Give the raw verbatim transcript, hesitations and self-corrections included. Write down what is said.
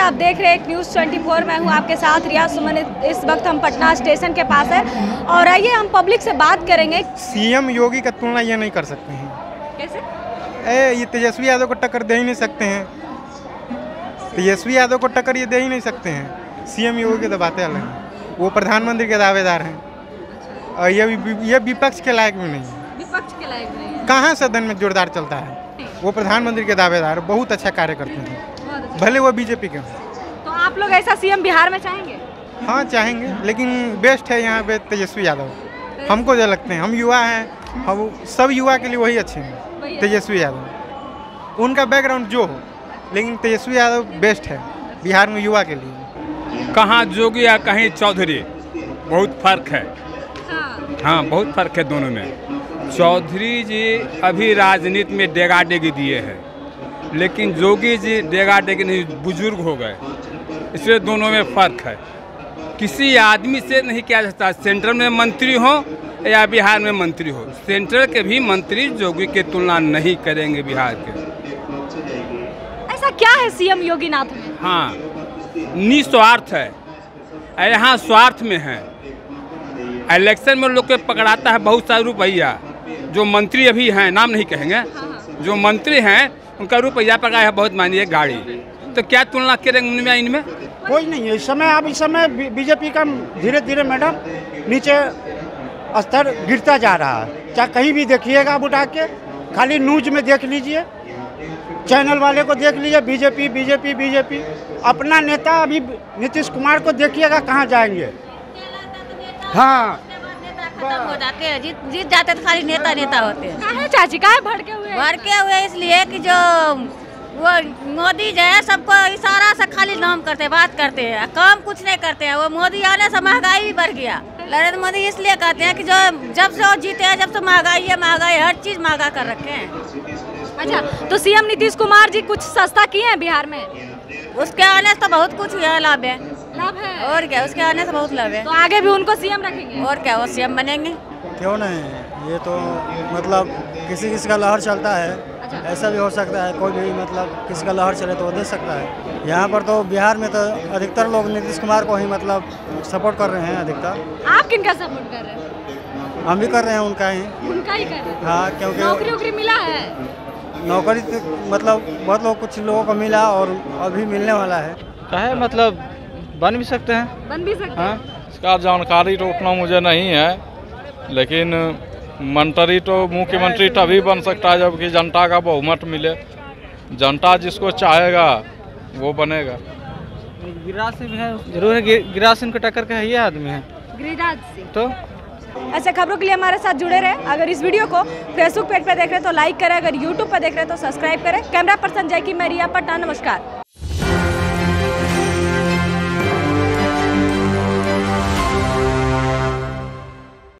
आप देख रहे हैं न्यूज़ चौबीस, मैं हूं आपके साथ रिया सुमन। इस वक्त हम पटना स्टेशन के पास है और आइए हम पब्लिक से बात करेंगे। सीएम योगी का तुलना ये नहीं कर सकते हैं। कैसे? ए, ये तेजस्वी यादव को टक्कर दे ही नहीं सकते हैं। तेजस्वी यादव को टक्कर ये दे ही नहीं सकते हैं। सीएम योगी की तो बातें अलग हैं, वो प्रधानमंत्री के दावेदार हैं और ये ये विपक्ष के लायक भी नहीं है। विपक्ष के लायक नहीं है। कहाँ सदन में जोरदार चलता है? वो प्रधानमंत्री के दावेदार, बहुत अच्छा कार्य करते हैं, भले वो बीजेपी के हों। तो आप लोग ऐसा सीएम बिहार में चाहेंगे? हाँ चाहेंगे, लेकिन बेस्ट है यहाँ पे तेजस्वी यादव। हमको जो लगते हैं, हम युवा हैं, हम सब युवा के लिए वही अच्छे हैं तेजस्वी यादव। उनका बैकग्राउंड जो हो, लेकिन तेजस्वी यादव बेस्ट है बिहार में युवा के लिए। कहाँ जोगी या कहीं चौधरी, बहुत फर्क है। हाँ बहुत फर्क है दोनों में। चौधरी जी अभी राजनीति में डेगा डेगी दिए हैं, लेकिन जोगी जी डेगा डेगी नहीं, बुजुर्ग हो गए, इसलिए दोनों में फर्क है। किसी आदमी से नहीं किया जाता, सेंटर में मंत्री हो या बिहार में मंत्री हो, सेंटर के भी मंत्री जोगी के तुलना नहीं करेंगे बिहार के। ऐसा क्या है सीएम योगीनाथ में? हाँ निस्वार्थ है, यहाँ स्वार्थ में है। इलेक्शन में लोग के पकड़ाता है बहुत सारा रुपया, जो मंत्री अभी हैं, नाम नहीं कहेंगे, जो मंत्री हैं उनका रुपया पका है बहुत, मानिए गाड़ी। तो क्या तुलना करेंगे उनमें इनमें? कोई नहीं है इस समय। अब इस समय बीजेपी का धीरे धीरे मैडम नीचे स्तर गिरता जा रहा है। चाहे कहीं भी देखिएगा, आप उठा के खाली न्यूज में देख लीजिए, चैनल वाले को देख लीजिए, बीजेपी बीजेपी बीजेपी। अपना नेता अभी नीतीश कुमार को देखिएगा, कहाँ जाएंगे? हाँ खत्म हो जाते हैं, जीत जीत जाते तो खाली नेता नेता होते हैं। काहे चाची, काहे भड़के हुए? भड़के हुए इसलिए कि जो वो मोदी जो है सबको इशारा से खाली नाम करते बात करते हैं, काम कुछ नहीं करते हैं। वो मोदी आने से महंगाई भी बढ़ गया। नरेंद्र मोदी इसलिए कहते हैं कि जो जब से वो जीते हैं जब से महंगाई है, महंगाई हर चीज महंगा कर रखे हैं। अच्छा, तो सीएम नीतीश कुमार जी कुछ सस्ता किए हैं बिहार में? उसके आने से तो बहुत कुछ हुआ, लाभ है। लाभ है और क्या, उसके आने से बहुत लाभ है। तो आगे भी उनको सीएम रखेंगे और क्या, वो सीएम बनेंगे, क्यों नहीं? ये तो मतलब किसी किसी का लहर चलता है। अच्छा। ऐसा भी हो सकता है, कोई भी मतलब किसी का लहर चले तो वो दे सकता है। यहाँ पर तो बिहार में तो अधिकतर लोग नीतीश कुमार को ही मतलब सपोर्ट कर रहे हैं अधिकतर। आप किन का सपोर्ट कर रहे हैं? हम भी कर रहे हैं उनका ही, उनका ही कर रहे हैं। हाँ, क्योंकि नौकरी वोकरी मिला है? नौकरी मतलब बहुत लोग, कुछ लोगों को मिला और अभी मिलने वाला है। कहे मतलब बन भी सकते हैं, बन भी सकते हैं। इसका जानकारी तो उतना मुझे नहीं है, लेकिन मंत्री तो मुख्यमंत्री तभी बन सकता है जबकि जनता का बहुमत मिले। जनता जिसको चाहेगा वो बनेगा। गिरिराज सिंह है, जरूर है। गिरिराज सिंह को टक्कर का ये आदमी है गिरिराज सिंह तो। अच्छा, खबरों के लिए हमारे साथ जुड़े रहे। अगर इस वीडियो को फेसबुक पेज पर देख रहे तो लाइक करें, अगर यूट्यूब पर देख रहे तो सब्सक्राइब करें। कैमरा पर्सन जय की मैं रिया, पटना, नमस्कार।